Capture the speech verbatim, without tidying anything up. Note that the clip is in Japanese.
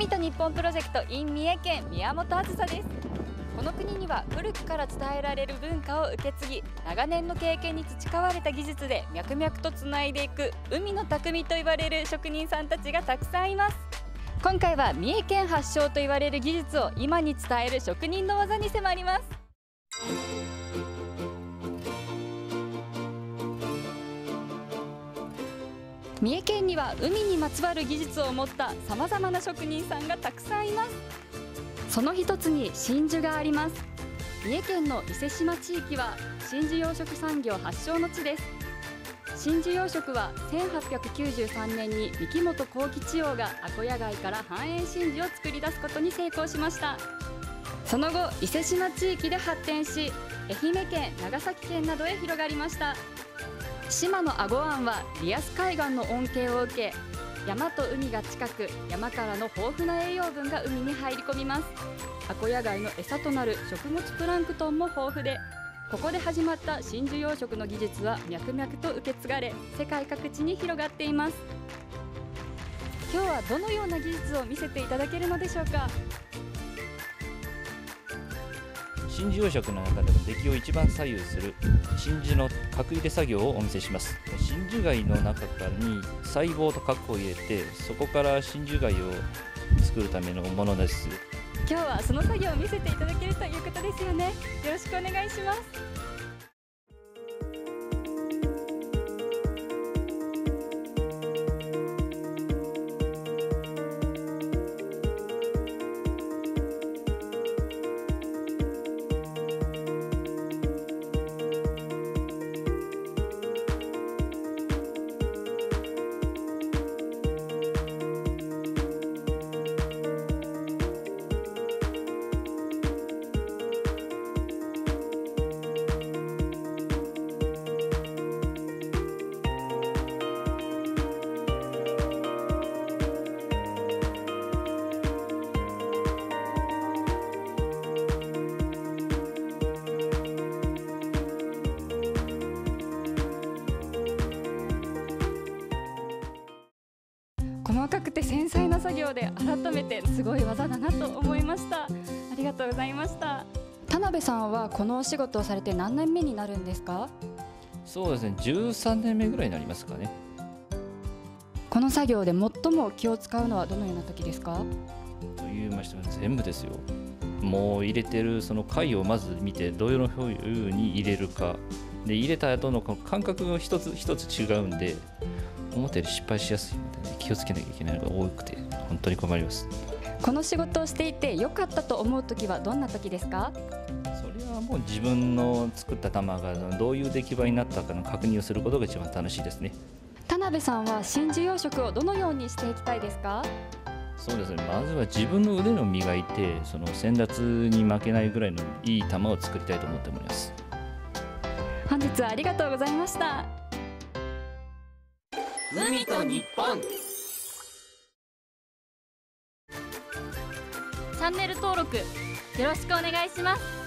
神と日本プロジェクト in 三重県宮本あずさです。この国には古くから伝えられる文化を受け継ぎ、長年の経験に培われた技術で脈々とつないでいく海の匠といわれる職人さんたちがたくさんいます。今回は三重県発祥といわれる技術を今に伝える職人の技に迫ります。三重県には海にまつわる技術を持ったさまざまな職人さんがたくさんいます。その一つに真珠があります。三重県の伊勢志摩地域は真珠養殖産業発祥の地です。真珠養殖はせんはっぴゃくきゅうじゅうさんねんに三木本幸吉郎がアコヤ貝から半円真珠を作り出すことに成功しました。その後、伊勢志摩地域で発展し、愛媛県、長崎県などへ広がりました。島の英虞湾はリアス海岸の恩恵を受け、山と海が近く、山からの豊富な栄養分が海に入り込みます。アコヤ貝の餌となる食物プランクトンも豊富で、ここで始まった真珠養殖の技術は脈々と受け継がれ、世界各地に広がっています。今日はどのような技術を見せていただけるのでしょうか。真珠養殖の中でも出来を一番左右する真珠の核入れ作業をお見せします。真珠貝の中に細胞と核を入れて、そこから真珠貝を作るためのものです。今日はその作業を見せていただけるということですよね。よろしくお願いします。細かくて繊細な作業で、改めてすごい技だなと思いました。ありがとうございました。田辺さんはこのお仕事をされて何年目になるんですか？そうですね、じゅうさんねんめぐらいになりますかね。この作業で最も気を使うのはどのような時ですか？と言いましても全部ですよ。もう入れてるその貝をまず見て、どういうふうに入れるかで、入れた後の感覚が一つ一つ違うんで、思ったより失敗しやすいので、ね、気をつけなきゃいけないのが多くて本当に困ります。この仕事をしていて良かったと思う時はどんな時ですか？それはもう自分の作った玉がどういう出来栄えになったかの確認をすることが一番楽しいですね。田辺さんは真珠養殖をどのようにしていきたいですか？そうですね、まずは自分の腕を磨いて、その先達に負けないぐらいのいい玉を作りたいと思っております。本日はありがとうございました。海と日本。チャンネル登録よろしくお願いします。